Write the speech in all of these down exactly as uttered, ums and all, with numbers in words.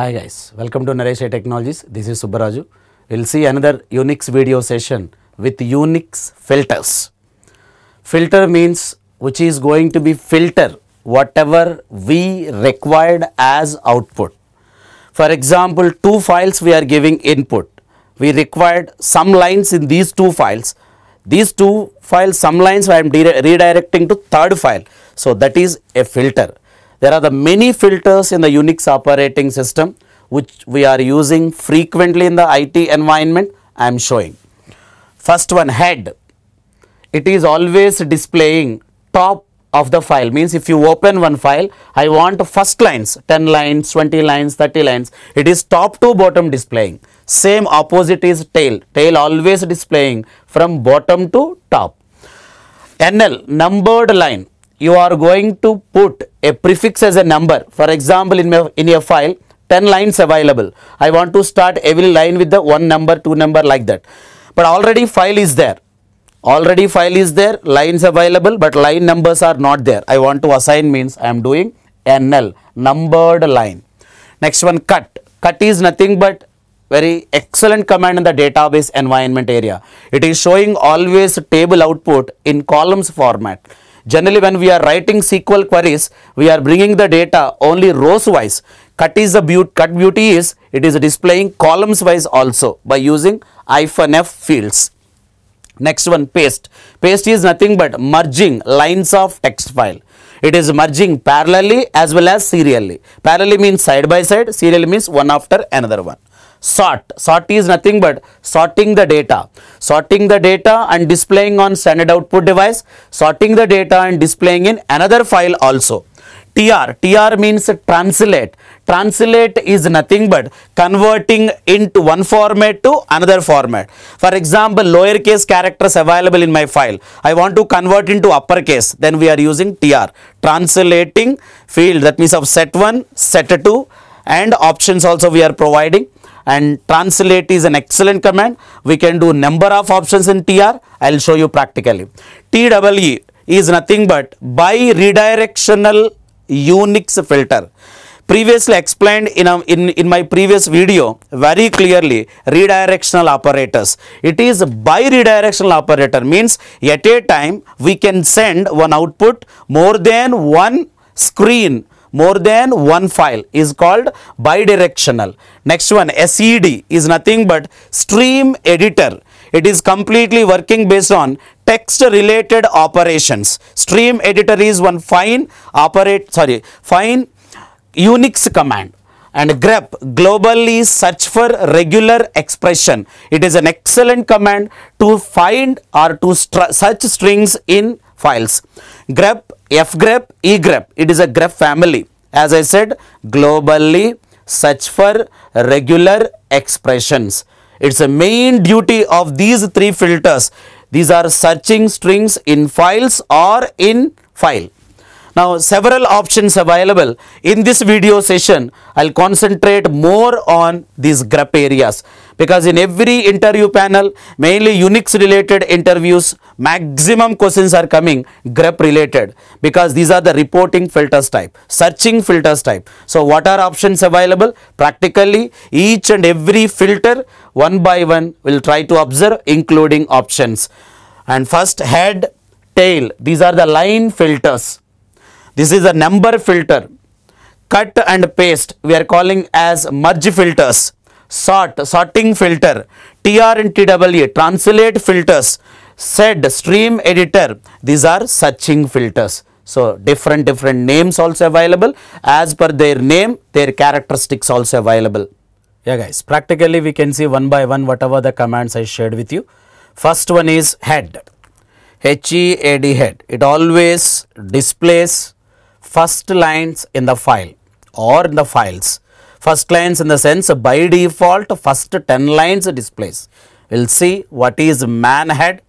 Hi guys, welcome to Naresh I T Technologies. This is Subbaraju. We will see another UNIX video session with UNIX filters. Filter means which is going to be filter whatever we required as output. For example, two files we are giving input. We required some lines in these two files. These two files, some lines I am redirecting to third file. So that is a filter. There are the many filters in the UNIX operating system which we are using frequently in the I T environment. I am showing. First one, head. It is always displaying top of the file, means if you open one file, I want first lines, ten lines, twenty lines, thirty lines. It is top to bottom displaying. Same opposite is tail. Tail always displaying from bottom to top. N L, numbered line. You are going to put a prefix as a number. For example, in, my, in your file, ten lines available. I want to start every line with the one number, two number, like that. But already file is there. Already file is there, lines available, but line numbers are not there. I want to assign, means I am doing N L, numbered line. Next one, cut. Cut is nothing but very excellent command in the database environment area. It is showing always table output in columns format. Generally, when we are writing S Q L queries, we are bringing the data only rows wise. Cut is the beauty, cut beauty is it is displaying columns wise also by using hyphen F fields. Next one, paste. Paste is nothing but merging lines of text file. It is merging parallelly as well as serially. Parallelly means side by side, serially means one after another one. Sort. Sort is nothing but sorting the data. Sorting the data and displaying on standard output device. Sorting the data and displaying in another file also. T R. T R means translate. Translate is nothing but converting into one format to another format. For example, lowercase characters available in my file. I want to convert into uppercase. Then we are using T R. Translating field. That means of set one, set two and options also we are providing. And translate is an excellent command. We can do number of options in T R. I will show you practically. T E E is nothing but bidirectional UNIX filter. Previously explained in, a, in, in my previous video very clearly, redirectional operators. It is bi-redirectional operator, means at a time we can send one output more than one screen. More than one file is called bidirectional. Next one, S E D is nothing but stream editor. It is completely working based on text related operations. Stream editor is one fine operate, sorry, fine UNIX command. And grep, globally search for regular expression. It is an excellent command to find or to search strings in files. Grep, fgrep, egrep. It is a grep family. As I said, globally search for regular expressions. It's a main duty of these three filters. These are searching strings in files or in file. Now, several options available. In this video session, I'll concentrate more on these grep areas, because in every interview panel, mainly UNIX related interviews, maximum questions are coming grep related, because these are the reporting filters type, searching filters type. So what are options available? Practically each and every filter one by one we'll try to observe, including options. And first, head, tail, these are the line filters. This is a number filter. Cut and paste we are calling as merge filters. Sort, sorting filter. T R and T E E, translate filters. S E D, stream editor. These are searching filters. So different different names also available. As per their name, their characteristics also available. Yeah guys, practically we can see one by one whatever the commands I shared with you. First one is head. H E A D, head. It always displays first lines in the file or in the files. First lines in the sense, by default first ten lines displays. We will see what is man head.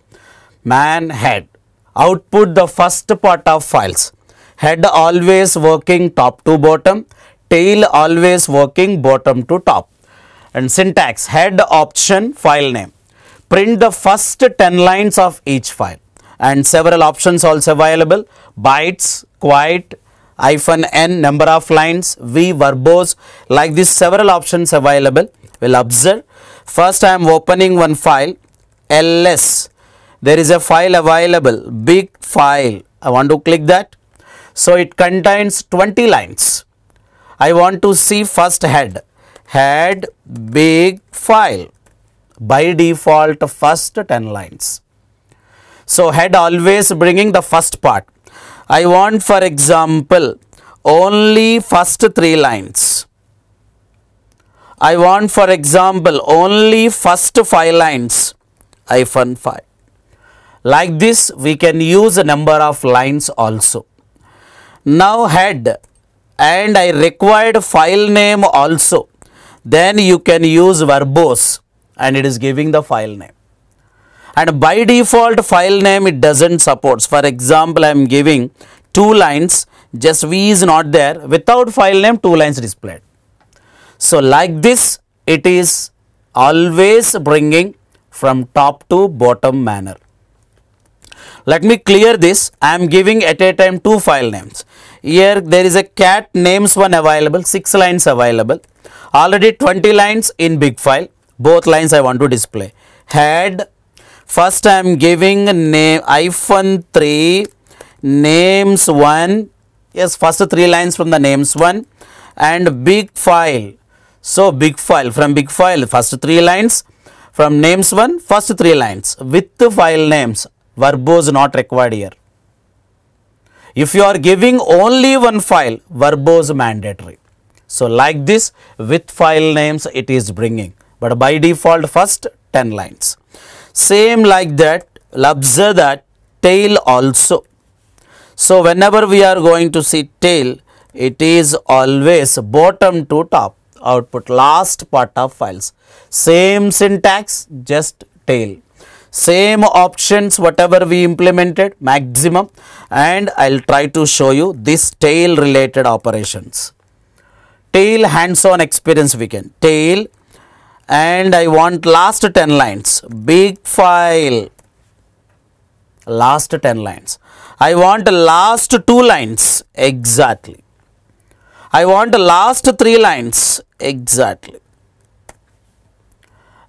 Man head, output the first part of files. Head always working top to bottom. Tail always working bottom to top. And syntax, head, option, file name. Print the first ten lines of each file. And several options also available. Bytes, quiet, hyphen n, number of lines, v, verbose, like this several options available. We'll observe. First I am opening one file, ls. There is a file available, big file. I want to click that. So it contains twenty lines. I want to see first head, head big file. By default first ten lines. So head always bringing the first part. I want, for example, only first three lines. I want, for example, only first five lines, hyphen five. Like this we can use a number of lines also. Now head, and I required file name also. Then you can use verbose, and it is giving the file name. And by default file name it doesn't supports. For example, I am giving two lines, just V is not there, without file name two lines displayed. So like this it is always bringing from top to bottom manner. Let me clear this. I am giving at a time two file names. Here there is a cat names one available, six lines available, already twenty lines in big file, both lines I want to display. Head, first I am giving name hyphen three, names one, yes, first three lines from the names one, and big file. So big file, from big file first three lines, from names one first three lines with the file names, verbose not required here. If you are giving only one file, verbose mandatory. So like this with file names it is bringing, but by default first ten lines. Same like that, observe that tail also. So whenever we are going to see tail, it is always bottom to top, output last part of files. Same syntax, just tail. Same options whatever we implemented, maximum, and I will try to show you this tail related operations. Tail hands-on experience we can. Tail, and I want last ten lines, big file, last ten lines. I want last two lines, exactly. I want last three lines, exactly.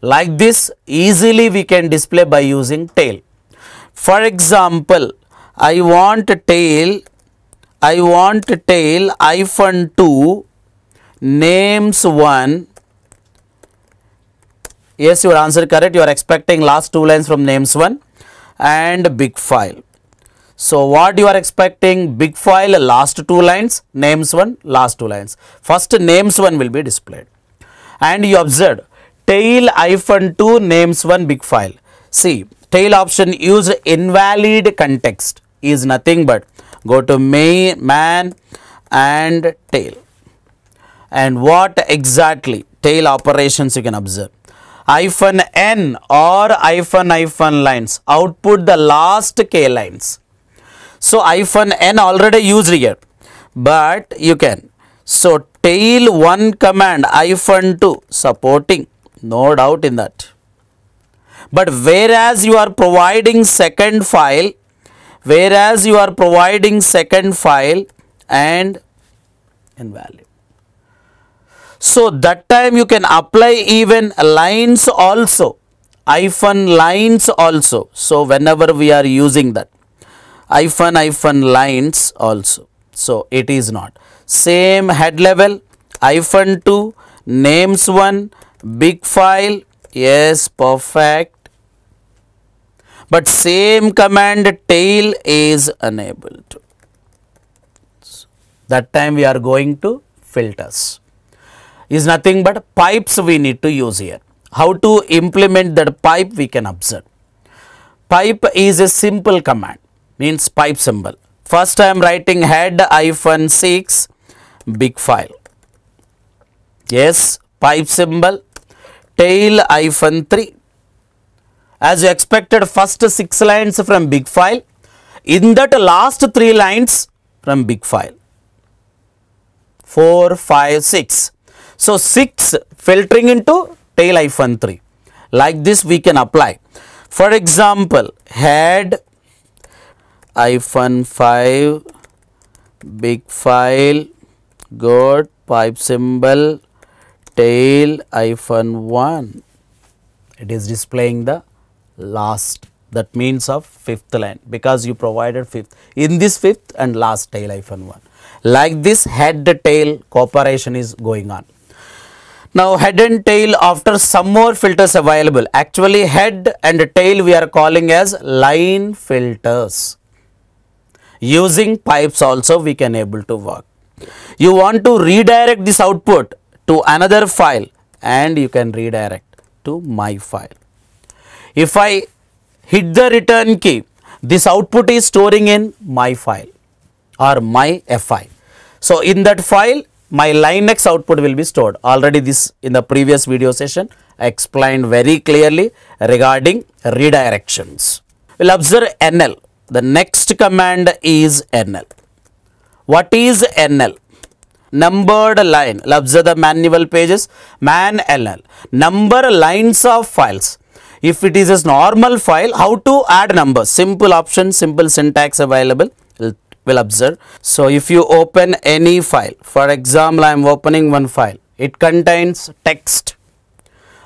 Like this easily we can display by using tail. For example, I want tail, I want tail hyphen two, names one. Yes, your answer correct. You are expecting last two lines from names one and big file. So what you are expecting? Big file last two lines, names one last two lines. First names one will be displayed. And you observed tail hyphen two names one big file. See, tail option used invalid context is nothing but go to main, man and tail. And what exactly tail operations you can observe? Hyphen n or hyphen hyphen lines, output the last k lines. So hyphen n already used here, but you can. So tail one command hyphen two supporting, no doubt in that. But whereas you are providing second file, whereas you are providing second file and invalid. So that time you can apply even lines also, hyphen lines also. So whenever we are using that, hyphen hyphen lines also. So it is not. Same head level, hyphen two, names one, big file, yes, perfect. But same command tail is enabled. So that time we are going to filters. Is nothing but pipes we need to use here. How to implement that pipe we can observe. Pipe is a simple command, means pipe symbol. First I am writing head hyphen six, big file. Yes, pipe symbol, tail hyphen three. As you expected first six lines from big file, in that last three lines from big file. four, five, six. So six filtering into tail hyphen three. Like this we can apply. For example, head hyphen five, big file, good, pipe symbol, tail hyphen one. It is displaying the last, that means of fifth line, because you provided fifth in this fifth and last tail hyphen one. Like this, head tail cooperation is going on. Now head and tail, after some more filters available. Actually head and tail we are calling as line filters. Using pipes also we can able to work. You want to redirect this output to another file, and you can redirect to my file. If I hit the return key, this output is storing in my file or my F I. So in that file, my Linux output will be stored. Already this in the previous video session I explained very clearly regarding redirections. We will observe N L. The next command is N L. What is N L? Numbered line. Observe the manual pages. Man N L. Number lines of files. If it is a normal file, how to add numbers? Simple option, simple syntax available. Will observe. So if you open any file, for example, I am opening one file. It contains text.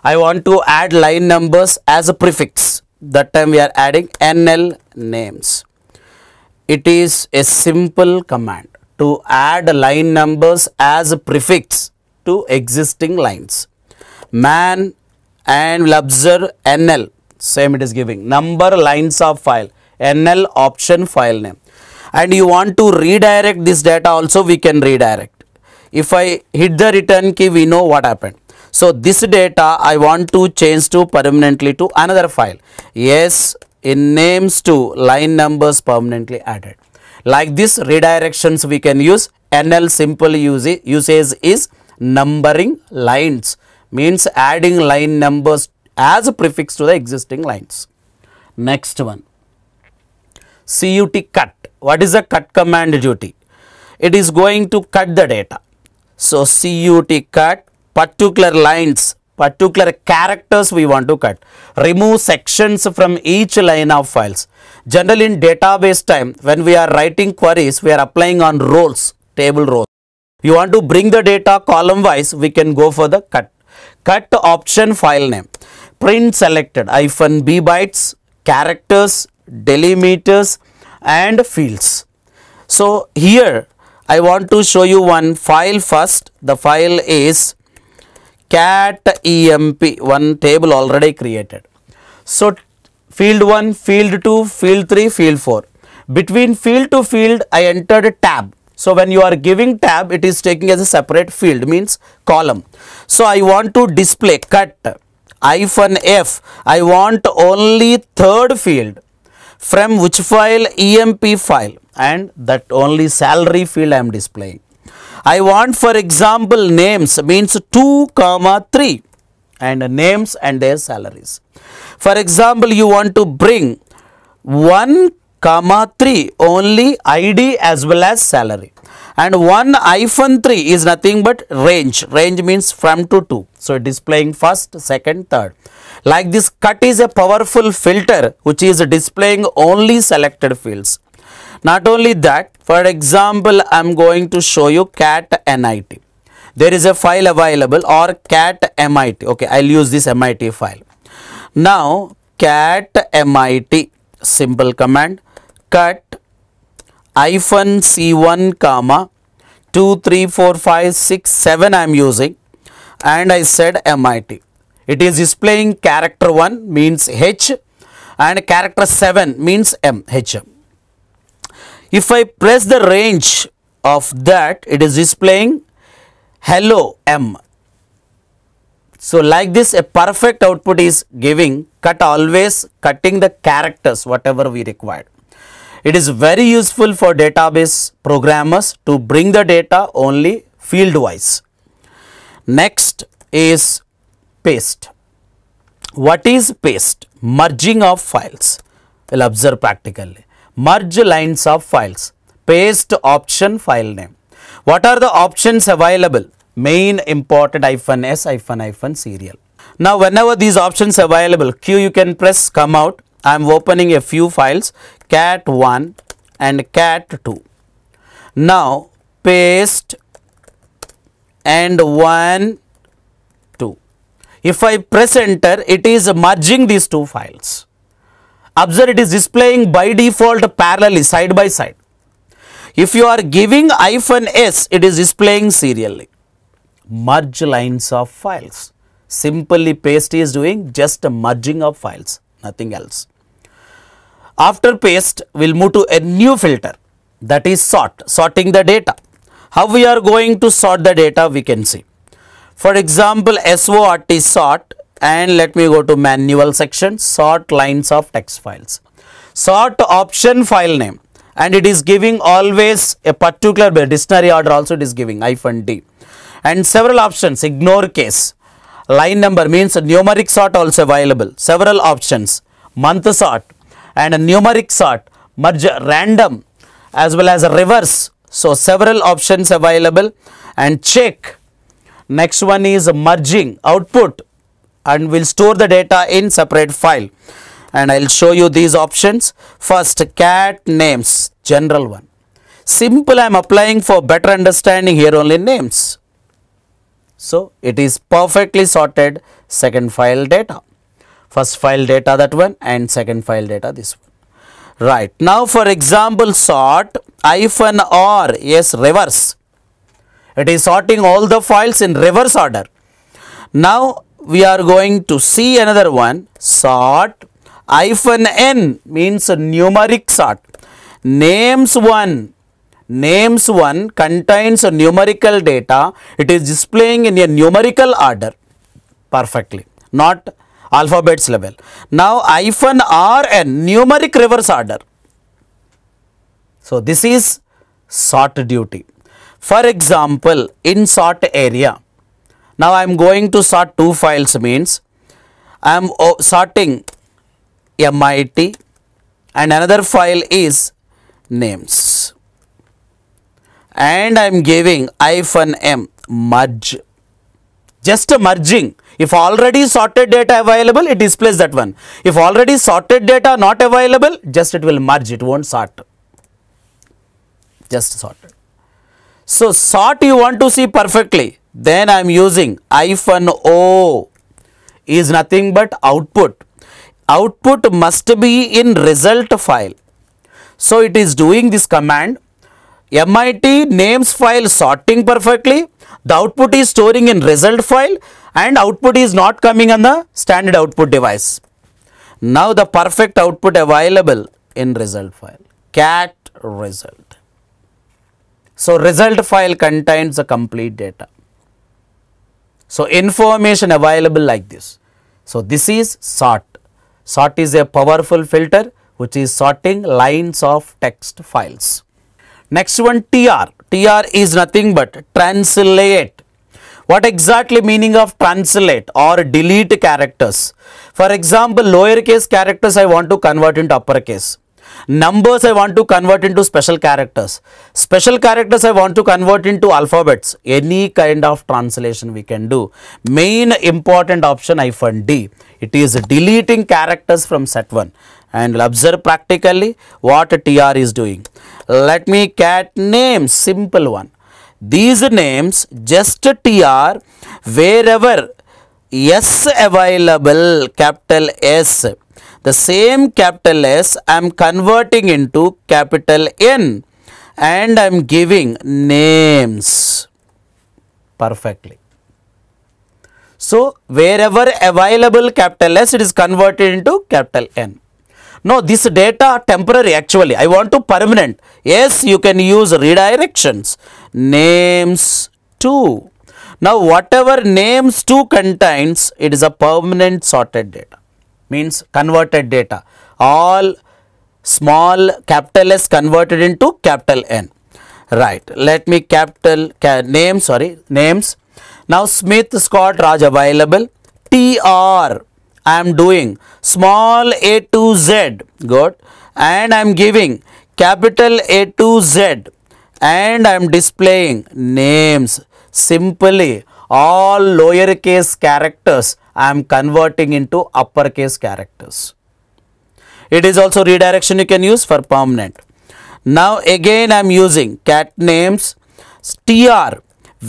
I want to add line numbers as a prefix. That time we are adding N L names. It is a simple command to add line numbers as a prefix to existing lines. Man and will observe N L. Same it is giving. Number lines of file. N L option file name. And you want to redirect this data also, we can redirect. If I hit the return key, we know what happened. So this data I want to change to permanently to another file. Yes, in names to line numbers permanently added. Like this redirections we can use. N L simple usage is numbering lines, means adding line numbers as a prefix to the existing lines. Next one, C U T cut. What is the cut command duty? It is going to cut the data. So C U T cut, particular lines, particular characters we want to cut. Remove sections from each line of files. Generally in database time, when we are writing queries, we are applying on rows, table rows. You want to bring the data column wise, we can go for the cut. Cut option file name. Print selected hyphen B bytes, characters, delimiters, and fields. So here I want to show you one file first. The file is cat E M P, one table already created. So field one, field two, field three, field four. Between field to field I entered a tab. So when you are giving tab, it is taking as a separate field, means column. So I want to display cut hyphen F. I want only third field. From which file? E M P file, and that only salary field I am displaying. I want, for example, names means two comma three, and names and their salaries. For example, you want to bring one comma three, only I D as well as salary, and one hyphen three is nothing but range. Range means from to two. So displaying first, second, third. Like this, cut is a powerful filter which is displaying only selected fields. Not only that, for example, I am going to show you cat N I T. There is a file available, or cat M I T. Okay, I will use this M I T file. Now cat M I T, simple command, cut hyphen C one comma two, three, four, five, six, seven I am using, and I said M I T. It is displaying character one means H and character seven means M, H. If I press the range of that, it is displaying hello M. So like this, a perfect output is giving. Cut always cutting the characters whatever we required. It is very useful for database programmers to bring the data only field wise. Next is paste. What is paste? Merging of files. We'll observe practically. Merge lines of files. Paste option file name. What are the options available? Main, important, hyphen S, hyphen hyphen serial. Now whenever these options available, Q you can press, come out. I am opening a few files, cat one and cat two. Now paste and one, two. If I press enter, it is merging these two files. Observe, it is displaying by default parallelly, side by side. If you are giving hyphen S, it is displaying serially. Merge lines of files. Simply paste is doing just a merging of files, nothing else. After paste, we will move to a new filter, that is sort, sorting the data. How we are going to sort the data, we can see. For example, sort sort, and let me go to manual section, sort lines of text files. Sort option file name, and it is giving always a particular dictionary order also, it is giving hyphen D. And several options, ignore case, line number means numeric sort also available, several options, month sort and a numeric sort, merge random as well as a reverse. So, several options available, and check. Next one is merging output, and we will store the data in separate file, and I will show you these options. First, cat names, general one. Simple, I am applying for better understanding here only names. So, it is perfectly sorted second file data, first file data that one, and second file data this one. Right, now for example, sort hyphen R, yes, reverse. It is sorting all the files in reverse order. Now we are going to see another one, sort hyphen N, means numeric sort. Names one, names one contains a numerical data. It is displaying in a numerical order perfectly, not alphabets level. Now hyphen R N, numeric reverse order. So this is sort duty. For example, in sort area, now I am going to sort two files, means I am sorting M I T and another file is names, and I am giving hyphen M, merge. Just a merging. If already sorted data available, it displays that one. If already sorted data not available, just it will merge, it won't sort. Just sorted. So, sort you want to see perfectly, then I am using hyphen O, is nothing but output. Output must be in result file. So, it is doing this command. M I T names file sorting perfectly, the output is storing in result file, and output is not coming on the standard output device. Now the perfect output available in result file, cat result. So result file contains the complete data. So information available like this. So this is sort. Sort is a powerful filter which is sorting lines of text files. Next one, T R. T R is nothing but translate. What exactly meaning of translate or delete characters? For example, lowercase characters I want to convert into uppercase. Numbers I want to convert into special characters. Special characters I want to convert into alphabets. Any kind of translation we can do. Main important option hyphen D. It is deleting characters from set one. And observe practically what T R is doing. Let me cat names, simple one. These names just T R wherever S available, capital S. The same capital S I am converting into capital N, and I am giving names perfectly. So, wherever available capital S, it is converted into capital N. No, this data temporary actually, I want to permanent. Yes, you can use redirections. Names two. Now, whatever names two contains, it is a permanent sorted data, means converted data. All small capital S converted into capital N. Right, let me capital ca, name, sorry, names. Now, Smith, Scott, Raj available. T R. I am doing small a to z, good, and I am giving capital A to Z, and I am displaying names. Simply all lowercase characters I am converting into uppercase characters. It is also redirection you can use for permanent. Now again I am using cat names str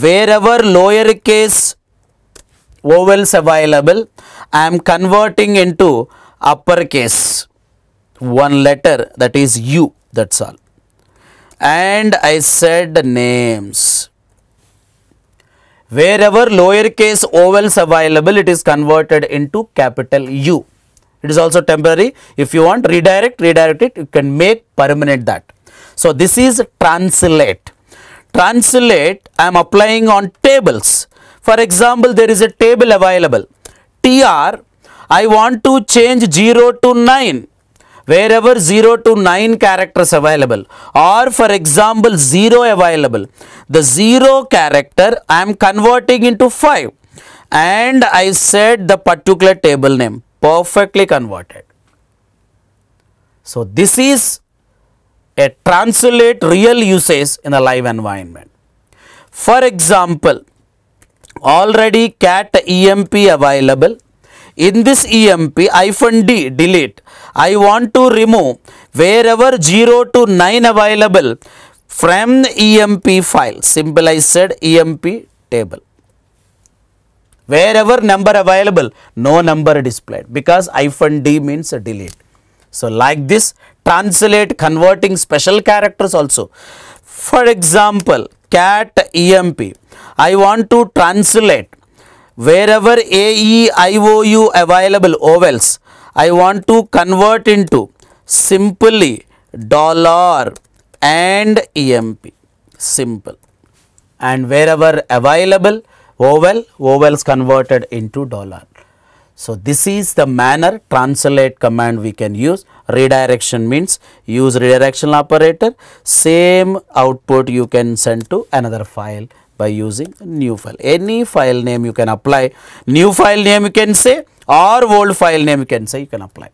wherever lowercase vowels available, I am converting into uppercase one letter, that is U, that's all. And I said names. Wherever lowercase vowels available, it is converted into capital U. It is also temporary. If you want redirect, redirect it, you can make permanent that. So this is translate. Translate I am applying on tables. For example, there is a table available. T R, I want to change zero to nine. Wherever zero to nine characters available, or for example zero available, the zero character I am converting into five, and I said the particular table name, perfectly converted. So this is a translate real usage in a live environment. For example, already cat E M P available. In this E M P, hyphen D, delete, I want to remove wherever zero to nine available from E M P file. Simple, I said E M P table. Wherever number available, no number displayed because hyphen D means a delete. So like this, translate converting special characters also. For example, cat E M P, I want to translate wherever A E I O U available vowels, I want to convert into simply dollar and E M P, simple. And wherever available vowel, vowels converted into dollar. So this is the manner translate command we can use. Redirection means use redirection operator, same output you can send to another file by using new file. Any file name you can apply, new file name you can say, or old file name you can say, you can apply,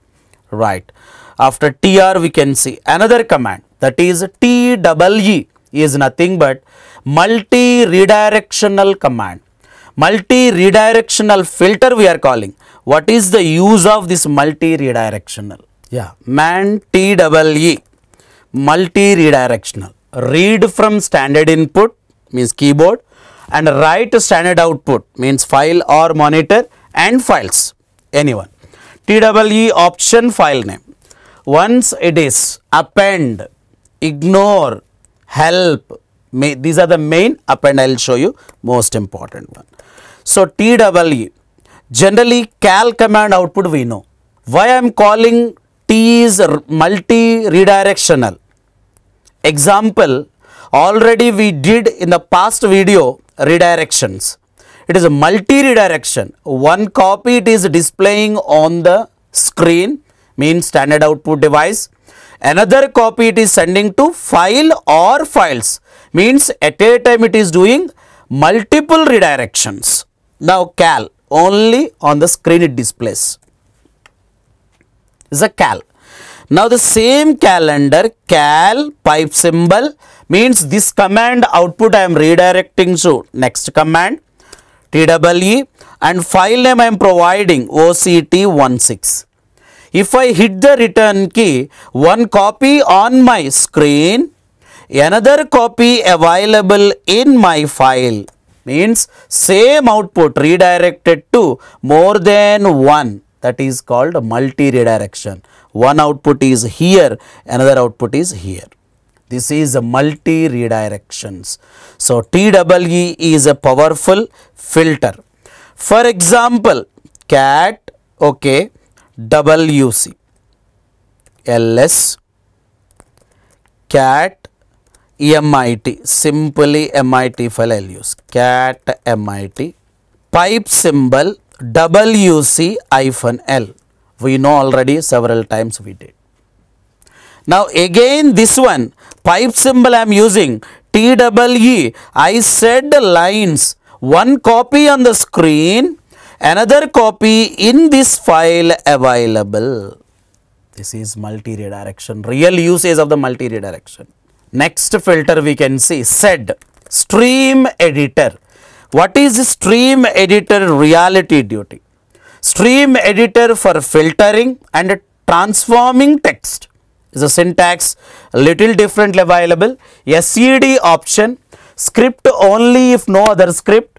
right. After T R we can see another command, that is T E E is nothing but multi-redirectional command, multi-redirectional filter we are calling. What is the use of this multi-redirectional? Yeah, man T E E, multi-redirectional, read from standard input means keyboard and write standard output means file or monitor and files, anyone. T E E option file name. Once it is append, ignore, help, may, these are the main. Append I will show you most important one. So T E E, generally cal command output we know. Why I am calling T is multi-redirectional? Example, already we did in the past video redirections. It is a multi-redirection. One copy it is displaying on the screen means standard output device. Another copy it is sending to file or files means at a time it is doing multiple redirections. Now cal, only on the screen it displays. Is a cal. Now the same calendar cal pipe symbol means this command output I am redirecting to next command T E E and file name I am providing O C T one six. If I hit the return key, one copy on my screen, another copy available in my file means same output redirected to more than one. That is called multi-redirection. One output is here, another output is here. This is a multi-redirections. So T E E is a powerful filter. For example, cat, okay, W C, L S, cat, M I T, simply M I T file I will use, cat M I T, pipe symbol, W C hyphen L, we know already several times we did. Now again this one pipe symbol I am using T E E, I said the lines, one copy on the screen, another copy in this file available. This is multi-redirection, real usage of the multi-redirection. Next filter we can see S E D, stream editor. What is stream editor reality duty? Stream editor for filtering and transforming text is a syntax little different available. S E D option, script only if no other script,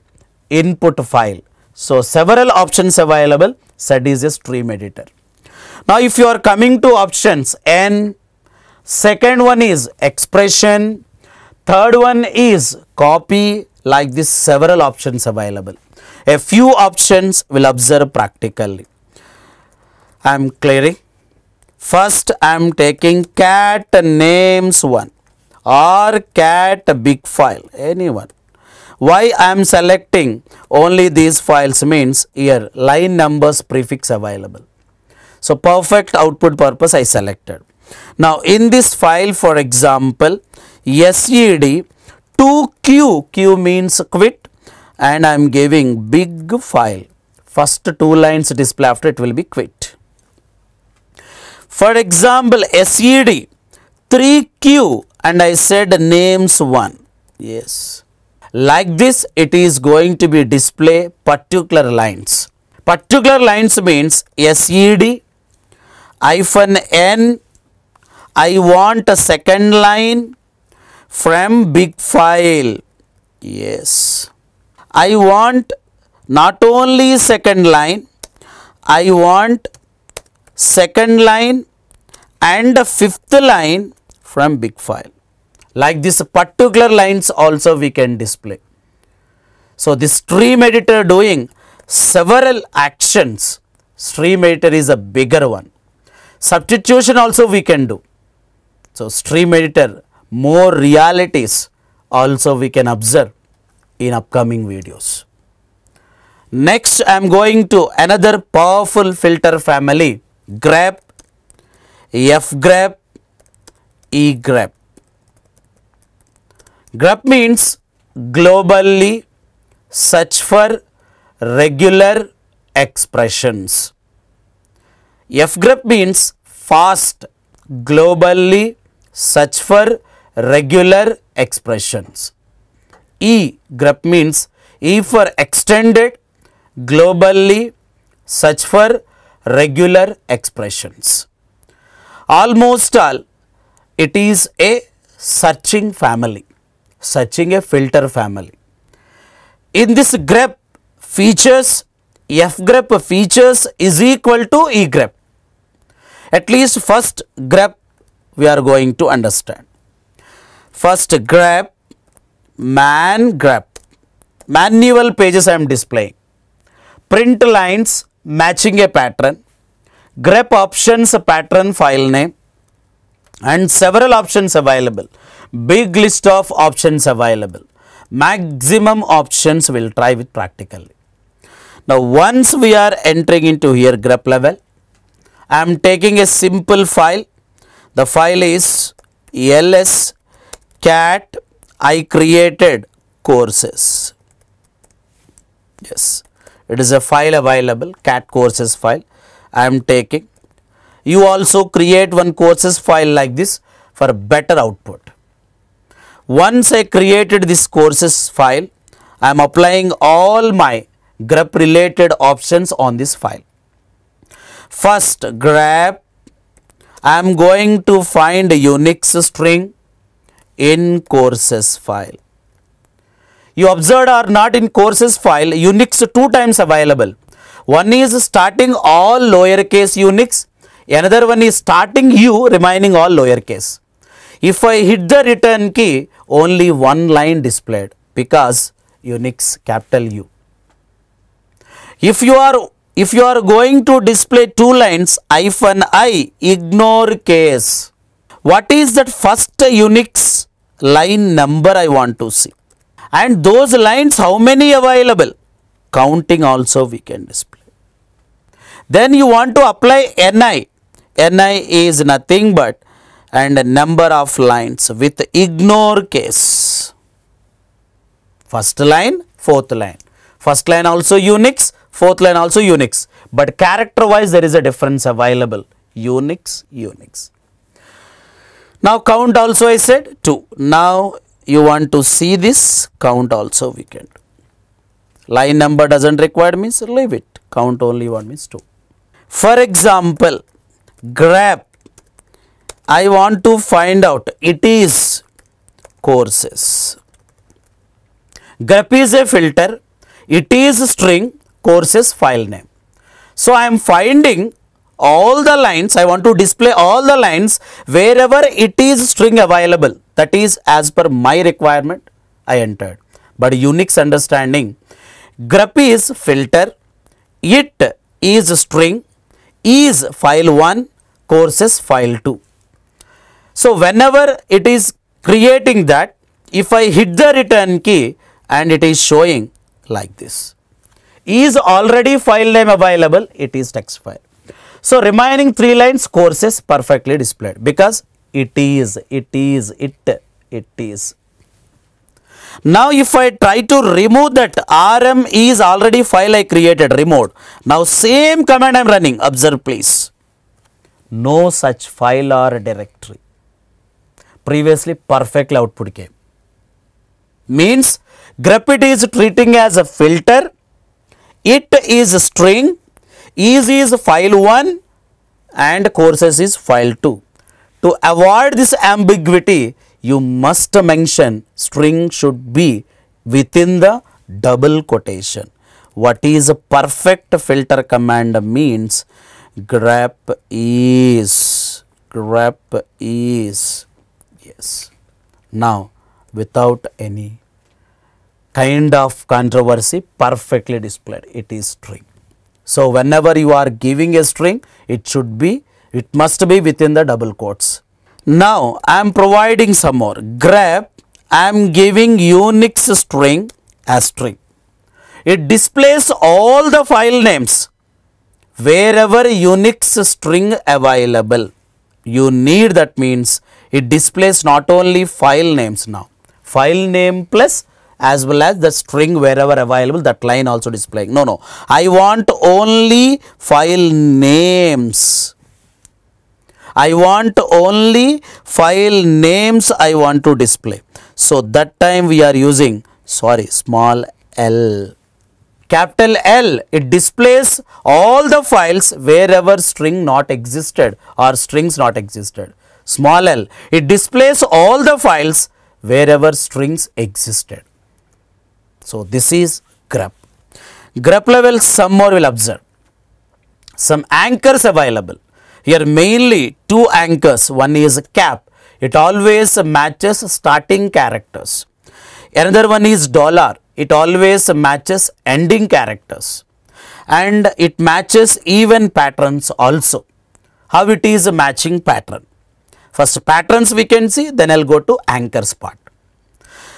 input file. So several options available. S E D is a stream editor. Now if you are coming to options N, second one is expression, third one is copy, like this several options available. A few options will observe practically. I am clearing. First I am taking cat names one or cat big file, anyone. Why I am selecting only these files means here line numbers prefix available. So perfect output purpose I selected. Now in this file, for example, S E D two Q, Q means quit, and I am giving big file. First two lines display, after it will be quit. For example, S E D three Q, and I said names one. Yes. Like this, it is going to be display particular lines. Particular lines means S E D hyphen N. I want a second line from big file. Yes. I want not only second line, I want second line and a fifth line from big file. Like this particular lines also we can display. So this stream editor doing several actions. Stream editor is a bigger one. Substitution also we can do. So stream editor, more realities also we can observe in upcoming videos. Next I am going to another powerful filter family, grep, fgrep, egrep. Grep means globally search for regular expressions. Fgrep means fast globally search for regular expressions. Egrep means E for extended globally search for regular expressions. Almost all it is a searching family, searching a filter family. In this grep features, fgrep features is equal to egrep. At least first grep we are going to understand. First grep, man grep, manual pages I am displaying, print lines matching a pattern, grep options a pattern file name, and several options available, big list of options available, maximum options we will try with practically. Now once we are entering into here grep level, I am taking a simple file. The file is ls cat, I created courses. Yes, it is a file available, cat courses file I am taking. You also create one courses file like this for better output. Once I created this courses file, I am applying all my grep related options on this file. First grep, I am going to find UNIX string in courses file. You observed or not, in courses file UNIX two times available. One is starting all lowercase UNIX, another one is starting U remaining all lowercase. If I hit the return key, only one line displayed because UNIX capital U. If you are If you are going to display two lines, hyphen I, ignore case. What is that first UNIX line number I want to see? And those lines, how many available? Counting also we can display. Then you want to apply N I. N I is nothing but and number of lines with ignore case. First line, fourth line. First line also UNIX. Fourth line also UNIX, but character wise there is a difference available, UNIX, UNIX. Now count also I said two. Now you want to see this count also we can do. Line number doesn't require means leave it, count only one means two. For example, grep, I want to find out it is courses. Grep is a filter, it is string, courses file name. So I am finding all the lines, I want to display all the lines wherever it is string available, that is as per my requirement I entered. But UNIX understanding, grep is filter, it is string, is file one, courses file two. So whenever it is creating that, if I hit the return key and it is showing like this. Is already file name available, it is text file. So remaining three lines, courses perfectly displayed because it is, it is, it, it is. Now if I try to remove that, rm is already file I created, removed. Now same command I am running, observe please. No such file or directory. Previously perfect output came. Means grep it is treating as a filter, it is string, is is file one and courses is file two. To avoid this ambiguity, you must mention string should be within the double quotation. What is a perfect filter command means grep is, grep is, yes. Now without any kind of controversy, perfectly displayed, it is string. So whenever you are giving a string, it should be, it must be within the double quotes. Now I am providing some more. Grep, I am giving UNIX string as string. It displays all the file names wherever UNIX string available. You need, that means it displays not only file names now, file name plus as well as the string wherever available, that line also displaying. No, no, I want only file names. I want only file names I want to display. So that time we are using, sorry, small l. Capital L, it displays all the files wherever string not existed or strings not existed. Small l, it displays all the files wherever strings existed. So this is grep. Grep level, some more will observe. Some anchors available. Here mainly two anchors, one is cap, it always matches starting characters. Another one is dollar, it always matches ending characters. And it matches even patterns also. How it is a matching pattern? First patterns we can see, then I will go to anchors part.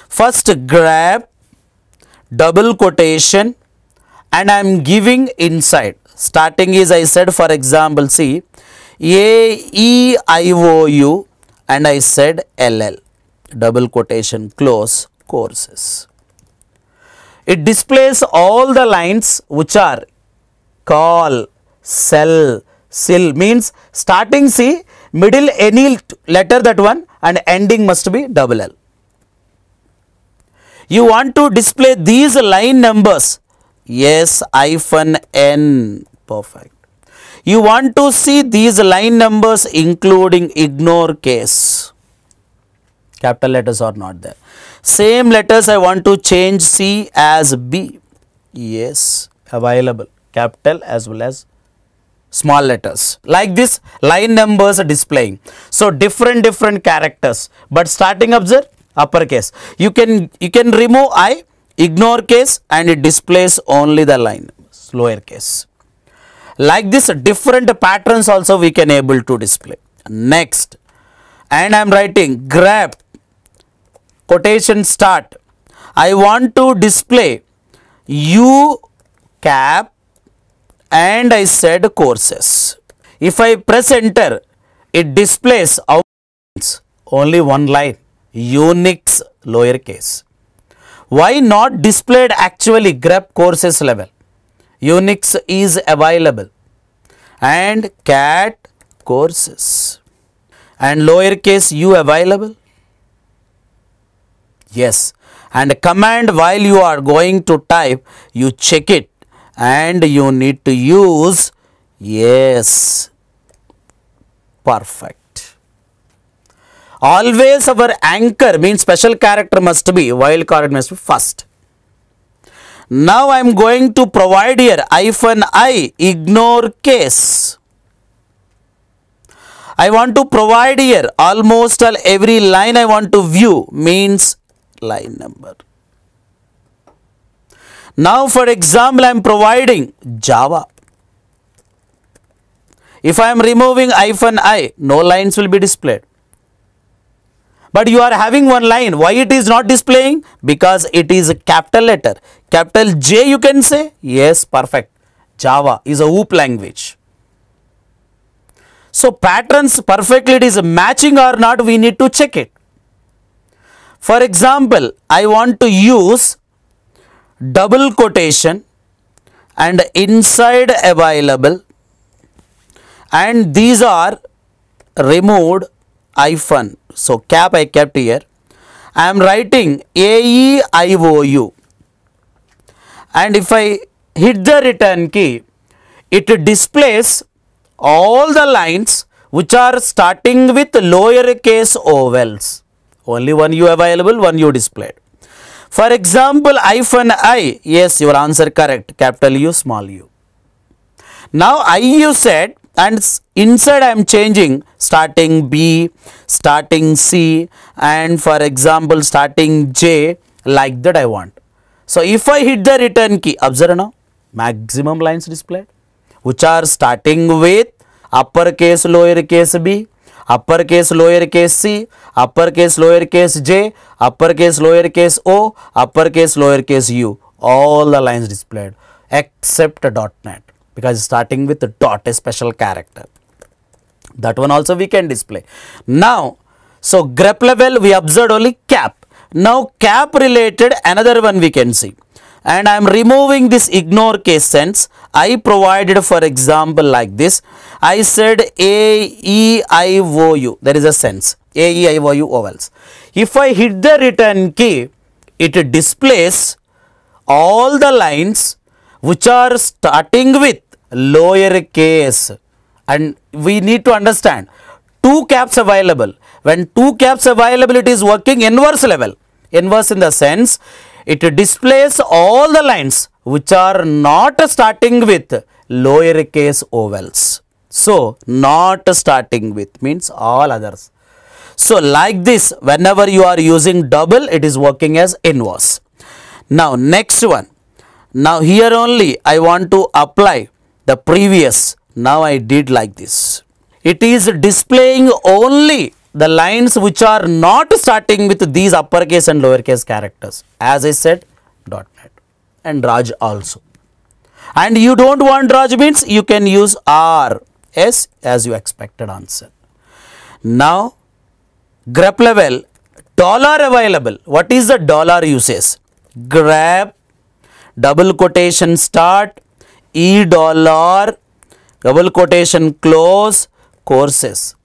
First grep, double quotation, and I am giving inside. Starting is, I said, for example, see, A E I O U and I said L L, double quotation, close, courses. It displays all the lines which are call, cell, sil, means starting C, middle any letter that one and ending must be double L. You want to display these line numbers, yes, iPhone N, perfect. You want to see these line numbers including ignore case, capital letters are not there. Same letters I want to change C as B, yes, available, capital as well as small letters. Like this, line numbers are displaying. So different different characters, but starting observe uppercase. You can, you can remove I, ignore case and it displays only the line lower case. Like this, different patterns also we can able to display. Next, and I am writing grep, quotation start, I want to display U cap and I said courses. If I press enter, it displays out only one line, UNIX lower case. Why not displayed actually grep courses level? UNIX is available and cat courses and lower case u available. Yes, and command while you are going to type, you check it and you need to use yes. Perfect. Always our anchor means special character must be, wildcard must be first. Now I am going to provide here hyphen I, ignore case. I want to provide here almost all every line I want to view means line number. Now for example I am providing Java. If I am removing hyphen I, no lines will be displayed. But you are having one line. Why it is not displaying? Because it is a capital letter. Capital J you can say? Yes, perfect. Java is a O O P language. So patterns perfectly it is matching or not, we need to check it. For example, I want to use double quotation and inside available, and these are removed hyphen. So cap I kept here. I am writing A E I O U, and if I hit the return key, it displays all the lines which are starting with lower case ovals. Only one U available, one U displayed. For example, hyphen I, yes, your answer correct, capital U, small u. Now I you said, and inside I am changing starting B, starting C, and for example starting J, like that I want. So if I hit the return key, observe now, maximum lines displayed, which are starting with uppercase, lowercase b, uppercase, lowercase c, uppercase, lowercase j, uppercase, lowercase o, uppercase, lowercase u. All the lines displayed except .NET, because starting with the dot, a special character. That one also we can display. Now, so grep level we observed only cap. Now cap related another one we can see. And I am removing this ignore case sense. I provided for example like this. I said A E I O U. There is a sense. A E I O U ovals. If I hit the return key, it displays all the lines which are starting with lower case. And we need to understand two caps available. When two caps available, it is working inverse level. Inverse in the sense, it displays all the lines which are not starting with lower case ovals. So, not starting with means all others. So, like this, whenever you are using double, it is working as inverse. Now, next one. Now, here only I want to apply the previous. Now, I did like this. It is displaying only the lines which are not starting with these uppercase and lowercase characters. As I said, .NET and Raj also. And you don't want Raj means you can use R, S as you expected answer. Now, grep level, dollar available. What is the dollar usage? Grep, double quotation start, E dollar, double quotation close, courses.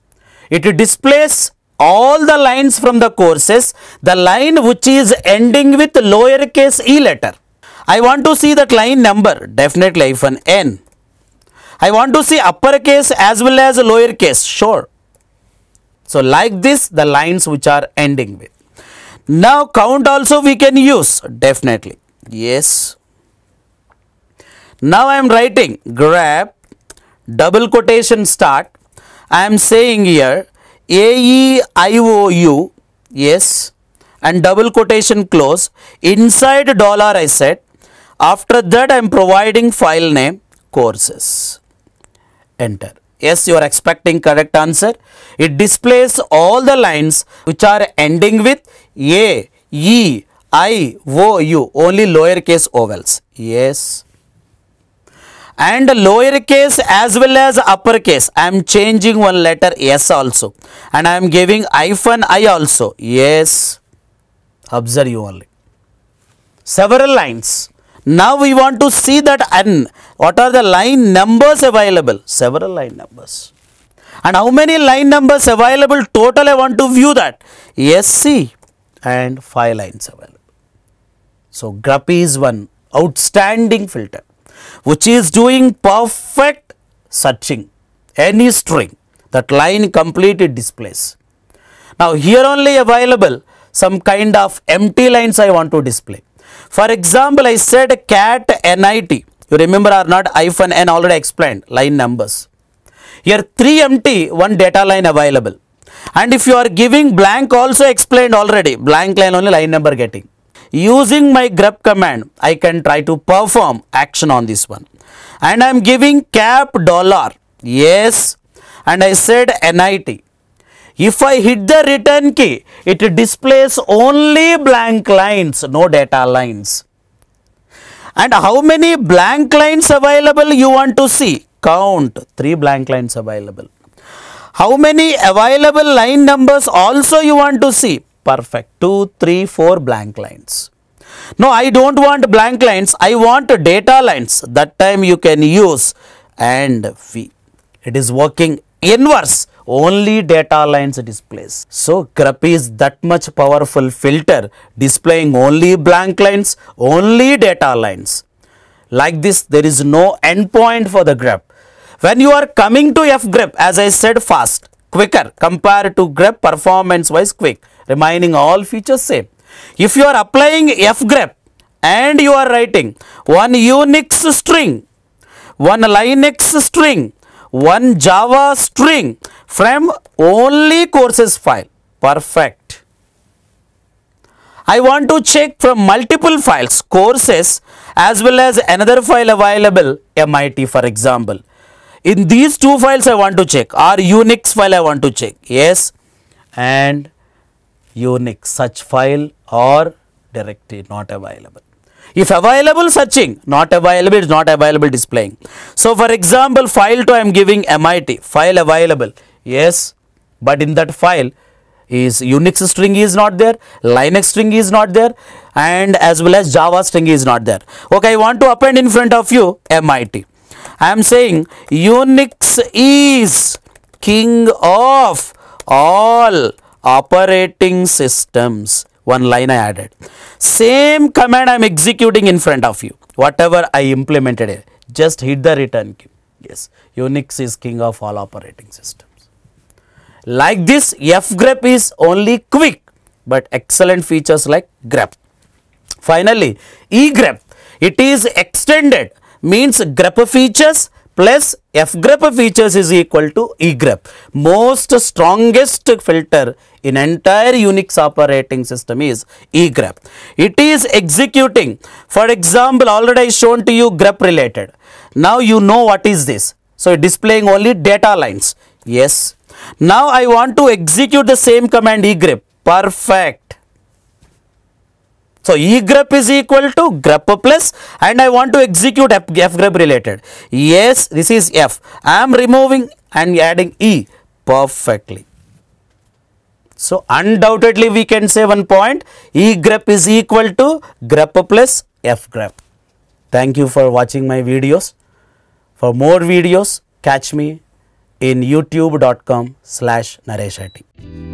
It displays all the lines from the courses, the line which is ending with lowercase e letter. I want to see that line number, definitely hyphen n. I want to see uppercase as well as lowercase, sure. So, like this, the lines which are ending with. Now, count also we can use, definitely, yes. Now, I am writing grep, double quotation start. I am saying here A E I O U, yes, and double quotation close, inside dollar I said, after that I am providing file name courses, enter. Yes, you are expecting correct answer. It displays all the lines which are ending with A, E, I, O, U, only lowercase ovals, yes. And lower case as well as uppercase, I am changing one letter S also. And I am giving hyphen I also. Yes. Observe you only. Several lines. Now we want to see that N. What are the line numbers available? Several line numbers. And how many line numbers available? Total I want to view that. Yes, see. And five lines available. So grep is one outstanding filter, which is doing perfect searching, any string, that line completely displays. Now here only available some kind of empty lines I want to display. For example, I said cat N I T, you remember or not, iPhone N already explained line numbers. Here three empty, one data line available. And if you are giving blank also explained already, blank line only line number getting. Using my grep command, I can try to perform action on this one. And I am giving cap dollar, yes, and I said N I T. If I hit the return key, it displays only blank lines, no data lines. And how many blank lines available you want to see? Count, three blank lines available. How many available line numbers also you want to see? Perfect, two, three, four blank lines. No, I don't want blank lines, I want data lines. That time you can use and V. It is working inverse, only data lines displays. So grep is that much powerful filter, displaying only blank lines, only data lines. Like this, there is no endpoint for the grep. When you are coming to fgrep, as I said, fast, quicker compared to grep, performance wise quick, remaining all features same. If you are applying fgrep and you are writing one UNIX string, one Linux string, one Java string from only courses file, perfect. I want to check from multiple files, courses as well as another file available, M I T for example. In these two files I want to check, or UNIX file I want to check, yes, and UNIX, such file or directory not available. If available, searching, not available, is not available, displaying. So for example, file two I am giving M I T, file available, yes, but in that file is UNIX string is not there, Linux string is not there, and as well as Java string is not there. Okay, I want to append in front of you M I T. I am saying UNIX is king of all operating systems. One line I added. Same command I am executing in front of you. Whatever I implemented here, just hit the return key. Yes, UNIX is king of all operating systems. Like this, fgrep is only quick but excellent features like grep. Finally, egrep. It is extended. Means grep features plus fgrep features is equal to egrep. Most strongest filter in entire UNIX operating system is egrep. It is executing. For example, already I shown to you grep related. Now you know what is this. So displaying only data lines. Yes. Now I want to execute the same command egrep. Perfect. So egrep is equal to grep plus, and I want to execute fgrep related. Yes, this is F. I am removing and adding E perfectly. So undoubtedly we can say one point, egrep is equal to grep plus fgrep. Thank you for watching my videos. For more videos, catch me in youtube dot com slash Naresh I T.